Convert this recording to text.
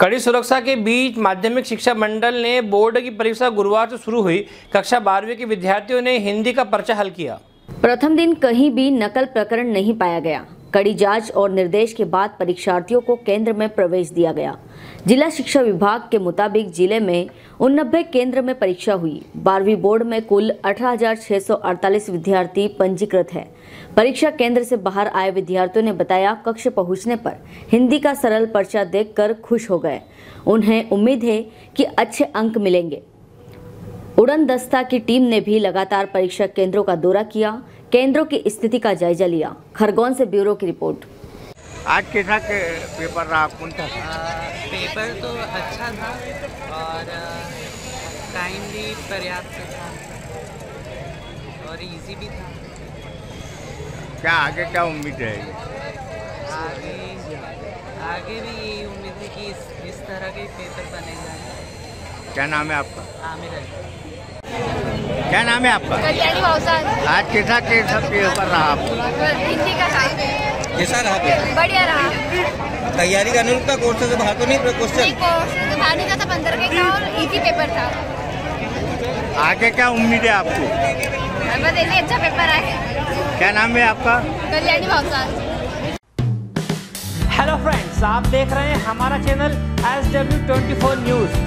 कड़ी सुरक्षा के बीच माध्यमिक शिक्षा मंडल ने बोर्ड की परीक्षा गुरुवार से शुरू हुई। कक्षा 12वीं के विद्यार्थियों ने हिंदी का पर्चा हल किया। प्रथम दिन कहीं भी नकल प्रकरण नहीं पाया गया। कड़ी जांच और निर्देश के बाद परीक्षार्थियों को केंद्र में प्रवेश दिया गया। जिला शिक्षा विभाग के मुताबिक जिले में 89 केंद्र में परीक्षा हुई। 12वीं बोर्ड में कुल 18,648 विद्यार्थी पंजीकृत है। परीक्षा केंद्र से बाहर आए विद्यार्थियों ने बताया, कक्ष पहुंचने पर हिंदी का सरल पर्चा देखकर खुश हो गए। उन्हें उम्मीद है कि अच्छे अंक मिलेंगे। उड़न दस्ता की टीम ने भी लगातार परीक्षा केंद्रों का दौरा किया, केंद्रों की स्थिति का जायजा लिया। खरगोन से ब्यूरो की रिपोर्ट। आज कैसा पेपर रहा? पेपर तो अच्छा था और टाइम भी पर्याप्त था और इजी भी था। क्या आगे क्या उम्मीद है? आगे भी यही उम्मीद है कि इस तरह के पेपर बनेगा। क्या नाम है आपका? आमिर है। क्या नाम है आपका? कल्याणी भावसान। आज कैसा कैसा पेपर रहा आपका? हिंदी का कैसा रहा? बढ़िया रहा। तैयारी करने का कोर्स से बाहर तो नहीं? कोर्स से बाहर नहीं था, 15 का और इजी पेपर था। आगे क्या उम्मीद है आपको? बस ऐसे अच्छा पेपर आए। क्या नाम है आपका? कल्याणी भावसान। हेलो फ्रेंड्स, आप देख रहे हैं हमारा चैनल SW24 न्यूज।